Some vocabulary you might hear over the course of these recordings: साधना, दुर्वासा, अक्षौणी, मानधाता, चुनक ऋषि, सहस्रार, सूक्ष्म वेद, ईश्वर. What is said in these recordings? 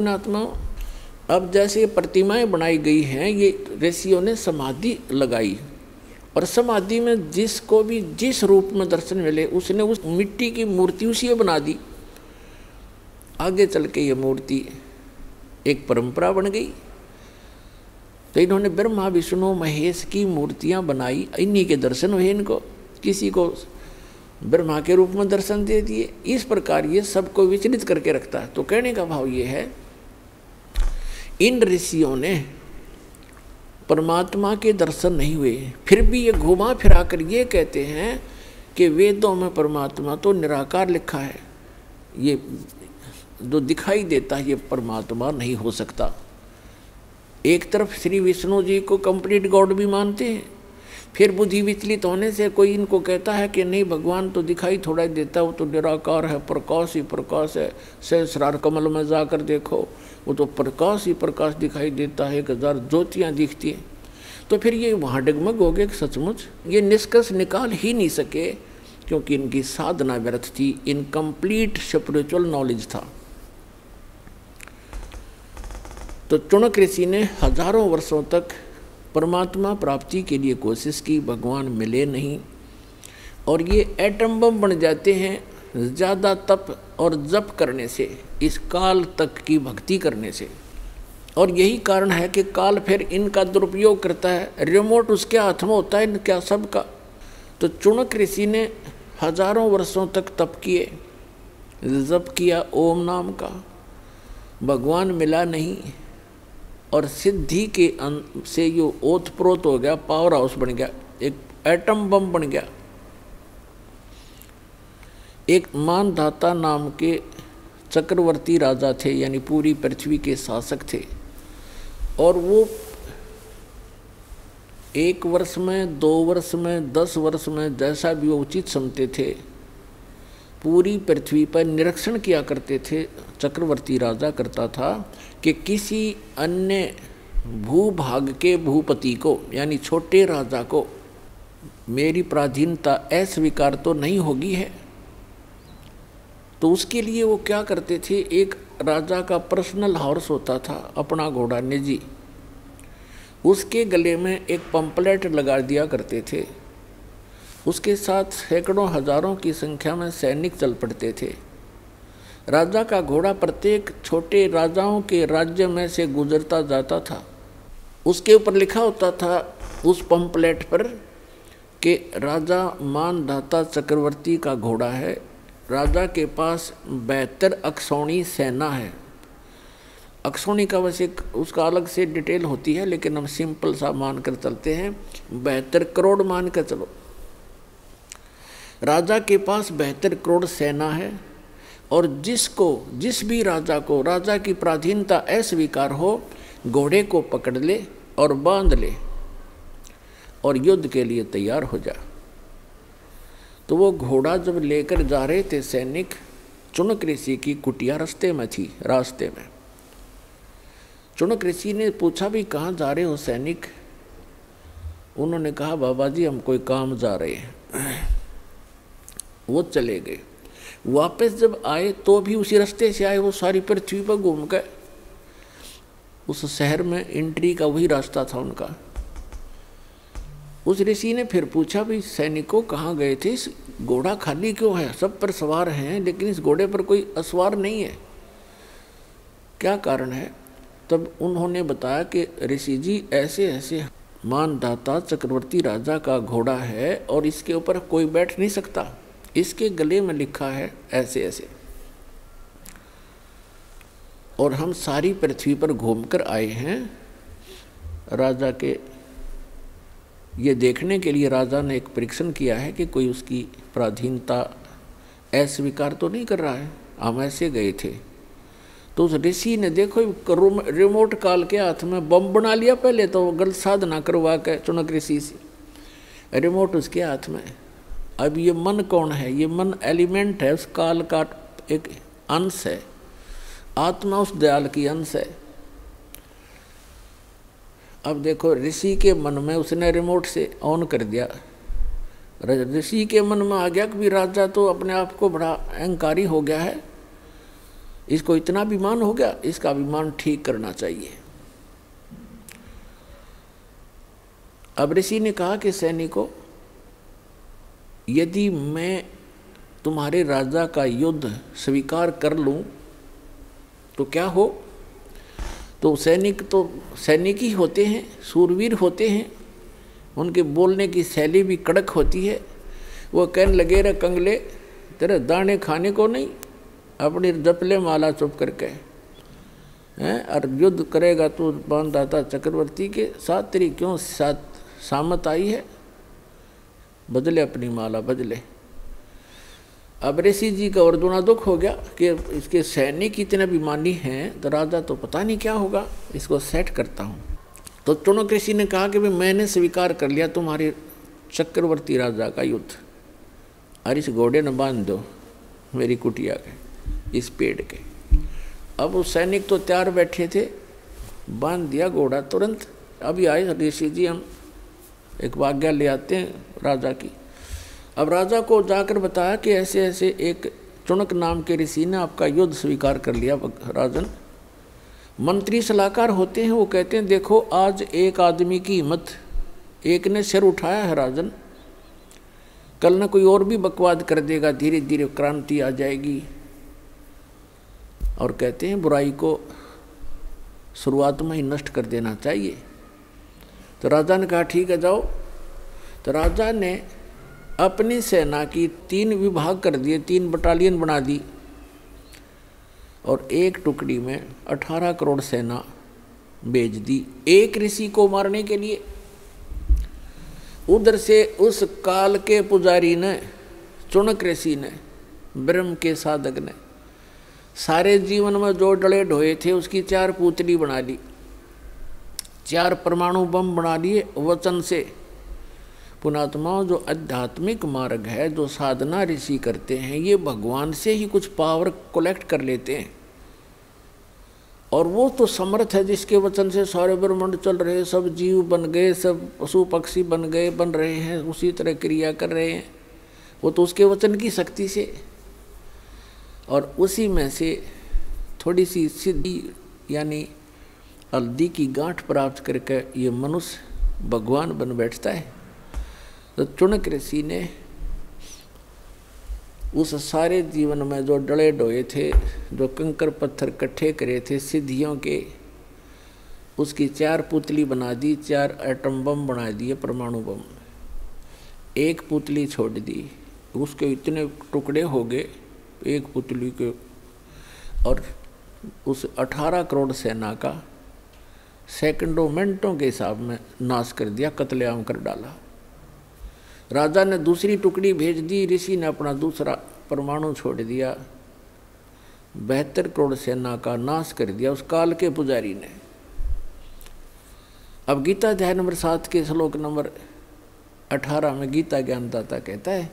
पुणात्मा, अब जैसे प्रतिमाएं बनाई गई हैं, ये ऋषियों ने समाधि लगाई और समाधि में जिसको भी जिस रूप में दर्शन मिले उसने उस मिट्टी की मूर्ति उसी बना दी। आगे चल के ये मूर्ति एक परंपरा बन गई। तो इन्होंने ब्रह्मा विष्णु महेश की मूर्तियां बनाई, इन्हीं के दर्शन हुए इनको, किसी को ब्रह्मा के रूप में दर्शन दे दिए। इस प्रकार ये सबको विचलित करके रखता है। तो कहने का भाव ये है, इन ऋषियों ने परमात्मा के दर्शन नहीं हुए, फिर भी ये घुमा फिरा कर ये कहते हैं कि वेदों में परमात्मा तो निराकार लिखा है, ये जो दिखाई देता है ये परमात्मा नहीं हो सकता। एक तरफ श्री विष्णु जी को कंप्लीट गॉड भी मानते हैं, फिर बुद्धि विचलित होने से कोई इनको कहता है कि नहीं, भगवान तो दिखाई थोड़ा ही देता है, वो तो निराकार है, प्रकाश ही प्रकाश है, सहस्रार कमल में जाकर देखो, वो तो प्रकाश ही प्रकाश दिखाई देता है, 1000 ज्योतियाँ दिखती हैं। तो फिर ये वहाँ डगमग हो गए कि सचमुच ये निष्कर्ष निकाल ही नहीं सके, क्योंकि इनकी साधना व्यर्थ थी, इनकम्प्लीट स्पिरिचुअल नॉलेज था। तो चुनक ऋषि ने हजारों वर्षों तक परमात्मा प्राप्ति के लिए कोशिश की, भगवान मिले नहीं, और ये एटम बम बन जाते हैं ज़्यादा तप और जप करने से, इस काल तक की भक्ति करने से। और यही कारण है कि काल फिर इनका दुरुपयोग करता है, रिमोट उसके हाथ में होता है इनका सबका। तो चुनक ऋषि ने हजारों वर्षों तक तप किए, जप किया ओम नाम का, भगवान मिला नहीं, और सिद्धि के अंत से ये ओतप्रोत हो गया, पावर हाउस बन गया, एक एटम बम बन गया। एक मानधाता नाम के चक्रवर्ती राजा थे, यानी पूरी पृथ्वी के शासक थे, और वो 1 वर्ष में, 2 वर्ष में, 10 वर्ष में, जैसा भी वो उचित समझते थे, पूरी पृथ्वी पर निरीक्षण किया करते थे। चक्रवर्ती राजा करता था कि किसी अन्य भूभाग के भूपति को, यानी छोटे राजा को, मेरी पराधीनता अस्वीकार तो नहीं होगी है। तो उसके लिए वो क्या करते थे, एक राजा का पर्सनल हॉर्स होता था, अपना घोड़ा निजी, उसके गले में एक पंपलेट लगा दिया करते थे। उसके साथ सैकड़ों हजारों की संख्या में सैनिक चल पड़ते थे। राजा का घोड़ा प्रत्येक छोटे राजाओं के राज्य में से गुजरता जाता था। उसके ऊपर लिखा होता था उस पंपलेट पर कि राजा मानधाता चक्रवर्ती का घोड़ा है, राजा के पास 72 अक्षौणी सेना है। अक्षौणी का वैसे उसका अलग से डिटेल होती है, लेकिन हम सिंपल सा मान कर चलते हैं, 72 करोड़ मान कर चलो। राजा के पास 72 करोड़ सेना है, और जिसको, जिस भी राजा को राजा की पराधीनता अस्वीकार हो, घोड़े को पकड़ ले और बांध ले और युद्ध के लिए तैयार हो जा। तो वो घोड़ा जब लेकर जा रहे थे सैनिक, चुनक ऋषि की कुटिया रास्ते में थी। रास्ते में चुनक ऋषि ने पूछा भी, कहाँ जा रहे हो सैनिक? उन्होंने कहा, बाबा जी हम कोई काम जा रहे हैं। वो चले गए। वापस जब आए तो भी उसी रास्ते से आए, वो सारी पृथ्वी पर घूम गए। उस शहर में एंट्री का वही रास्ता था उनका। उस ऋषि ने फिर पूछा, भी सैनिकों कहाँ गए थे? इस घोड़ा खाली क्यों है? सब पर सवार हैं, लेकिन इस घोड़े पर कोई असवार नहीं है, क्या कारण है? तब उन्होंने बताया कि ऋषि जी ऐसे ऐसे मानधाता चक्रवर्ती राजा का घोड़ा है, और इसके ऊपर कोई बैठ नहीं सकता, इसके गले में लिखा है ऐसे ऐसे, और हम सारी पृथ्वी पर घूमकर आए हैं राजा के ये देखने के लिए। राजा ने एक परीक्षण किया है कि कोई उसकी पराधीनता अस्वीकार तो नहीं कर रहा है, हम ऐसे गए थे। तो उस ऋषि ने देखो रिमोट काल के हाथ में बम बना लिया। पहले तो गलत साधना करवा के चुनक ऋषि से, रिमोट उसके हाथ में। अब ये मन कौन है? ये मन एलिमेंट है, उस काल का एक अंश है, आत्मा उस दयाल की अंश है। अब देखो ऋषि के मन में उसने रिमोट से ऑन कर दिया। ऋषि के मन में आ गया कि भी राजा तो अपने आप को बड़ा अहंकारी हो गया है, इसको इतना अभिमान हो गया, इसका अभिमान ठीक करना चाहिए। अब ऋषि ने कहा कि सैनिकों, यदि मैं तुम्हारे राजा का युद्ध स्वीकार कर लूं तो क्या हो? तो सैनिक ही होते हैं, सूरवीर होते हैं, उनके बोलने की शैली भी कड़क होती है। वो कहने लगे, रे कंगले, तेरे दाने खाने को नहीं, अपने जपले माला चुप करके हैं, और युद्ध करेगा तो मानधाता चक्रवर्ती के साथ। तेरी क्यों साथ सामत आई है? बदले अपनी माला, बदले। अब ऋषि जी का और दुना दुख हो गया कि इसके सैनिक इतने अभिमानी हैं तो राजा तो पता नहीं क्या होगा, इसको सेट करता हूँ। तो चुनक ऋषि ने कहा कि भाई मैंने स्वीकार कर लिया तुम्हारे चक्रवर्ती राजा का युद्ध, और इस घोड़े ने बांध दो मेरी कुटिया के इस पेड़ के। अब वो सैनिक तो तैयार बैठे थे, बांध दिया घोड़ा तुरंत। अभी आए ऋषि जी, हम एक आज्ञा ले आते हैं राजा की। अब राजा को जाकर बताया कि ऐसे ऐसे एक चुनक नाम के ऋषि ने आपका युद्ध स्वीकार कर लिया। राजन, मंत्री सलाहकार होते हैं, वो कहते हैं देखो आज एक आदमी की हिम्मत, एक ने सिर उठाया है राजन, कल ना कोई और भी बकवाद कर देगा, धीरे धीरे क्रांति आ जाएगी। और कहते हैं बुराई को शुरुआत में ही नष्ट कर देना चाहिए। तो राजा ने कहा ठीक है जाओ। तो राजा ने अपनी सेना की 3 विभाग कर दिए, 3 बटालियन बना दी, और एक टुकड़ी में 18 करोड़ सेना भेज दी एक ऋषि को मारने के लिए। उधर से उस काल के पुजारी ने, चुनक ऋषि ने, ब्रह्म के साधक ने सारे जीवन में जो डले ढोए थे उसकी 4 पुतली बना ली, 4 परमाणु बम बना लिए वचन से। पुणात्माओं, जो आध्यात्मिक मार्ग है, जो साधना ऋषि करते हैं, ये भगवान से ही कुछ पावर कलेक्ट कर लेते हैं। और वो तो समर्थ है जिसके वचन से सारे ब्रह्मांड चल रहे, सब जीव बन गए, सब पशु पक्षी बन गए, बन रहे हैं, उसी तरह क्रिया कर रहे हैं, वो तो उसके वचन की शक्ति से। और उसी में से थोड़ी सी सिद्धि यानी हल्दी की गांठ प्राप्त करके ये मनुष्य भगवान बन बैठता है। तो चुनक ऋषि ने उस सारे जीवन में जो डले डोए थे, जो कंकर पत्थर इकट्ठे करे थे सिद्धियों के, उसकी 4 पुतली बना दी, 4 एटम बम बना दिए, परमाणु बम। एक पुतली छोड़ दी, उसके इतने टुकड़े हो गए एक पुतली के, और उस 18 करोड़ सेना का सेकंडों मिनटों के हिसाब में नाश कर दिया, कत्लेआम कर डाला। राजा ने दूसरी टुकड़ी भेज दी, ऋषि ने अपना दूसरा परमाणु छोड़ दिया, 72 करोड़ सेना का नाश कर दिया उस काल के पुजारी ने। अब गीता अध्याय नंबर 7 के श्लोक नंबर 18 में गीता ज्ञानदाता कहता है,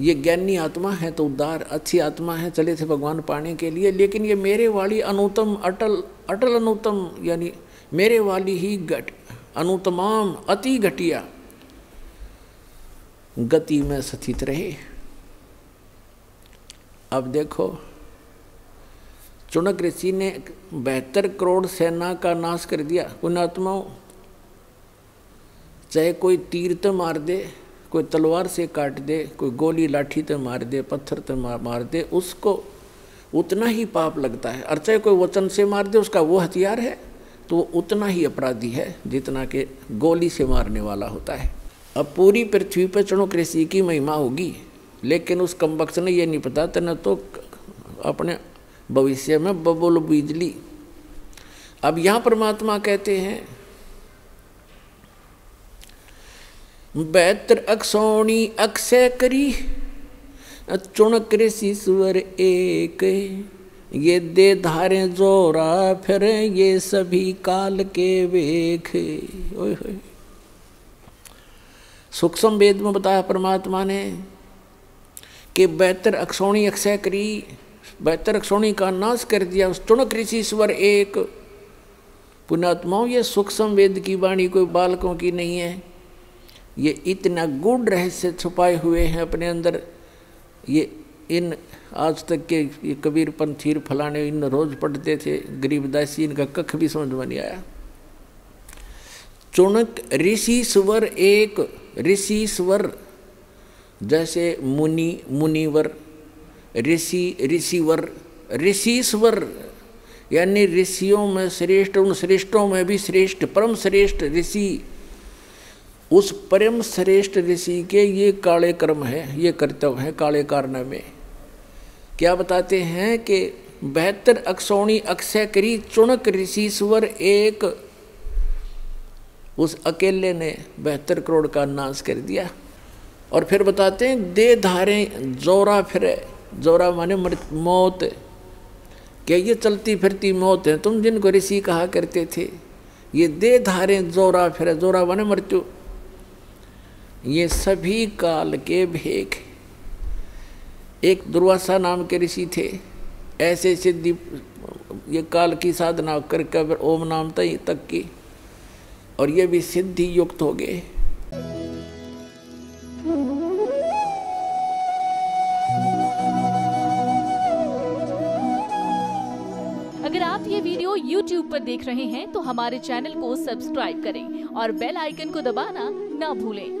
ये ज्ञानी आत्मा है तो उदार अच्छी आत्मा है, चले थे भगवान पाने के लिए, लेकिन ये मेरे वाली अनुतम अटल अटल अनुतम यानी मेरे वाली ही घट अनुतमाम अति घटिया गति में स्थित रहे। अब देखो, चुनक ऋषि ने 72 करोड़ सेना का नाश कर दिया। उन आत्माओं, चाहे कोई तीर तो मार दे, कोई तलवार से काट दे, कोई गोली लाठी तो मार दे, पत्थर तो मार दे, उसको उतना ही पाप लगता है। और चाहे कोई वचन से मार दे, उसका वो हथियार है तो वो उतना ही अपराधी है जितना कि गोली से मारने वाला होता है। अब पूरी पृथ्वी पर चुनक ऋषि की महिमा होगी, लेकिन उस कमबख्त ने ये नहीं पता, तने तो अपने भविष्य में बबुल बीज ली। अब यहाँ परमात्मा कहते हैं, बेहतर अक्षौणी अक्षय करी चुनक ऋषि स्वर एक, ये दे धारे जोरा फिर ये सभी काल के वेख। ओए होए, सूक्ष्म वेद में बताया परमात्मा ने कि बेहतर अक्षौणी अक्षय करी, बेहतर अक्षौणी का नाश कर दिया उस चुनक ऋषि स्वर एक। पुणात्माओं, ये सूक्ष्म वेद की वाणी कोई बालकों की नहीं है, ये इतना गूढ़ रहस्य छुपाए हुए हैं अपने अंदर, ये इन आज तक के ये कबीर पंथीर फलाने इन रोज पढ़ते थे, गरीबदासी इनका कख भी समझ में नहीं आया। चुनक ऋषि स्वर एक, ऋषि स्वर जैसे मुनि मुनिवर, ऋषि ऋषिवर, ऋषिश्वर यानी ऋषियों में श्रेष्ठ, उन श्रेष्ठों में भी श्रेष्ठ, परम श्रेष्ठ ऋषि, उस परम श्रेष्ठ ऋषि के ये काले कर्म है, ये कर्तव्य है। काले कारनामे में क्या बताते हैं कि 72 अक्षौणी अक्षय करी चुनक ऋषिश्वर एक, उस अकेले ने 72 करोड़ का नाश कर दिया। और फिर बताते हैं दे धारें जोरा फिरे, जोरा माने मौत, क्या ये चलती फिरती मौत है तुम जिनको ऋषि कहा करते थे, ये दे धारें जोरा फिरे, जोरा माने मृत्यु। ये सभी काल के भेद। एक दुर्वासा नाम के ऋषि थे, ऐसे सिद्धि ये काल की साधना करके फिर ओम नाम तक की, और ये भी सिद्धि युक्त हो गए। अगर आप ये वीडियो YouTube पर देख रहे हैं तो हमारे चैनल को सब्सक्राइब करें और बेल आइकन को दबाना ना भूलें।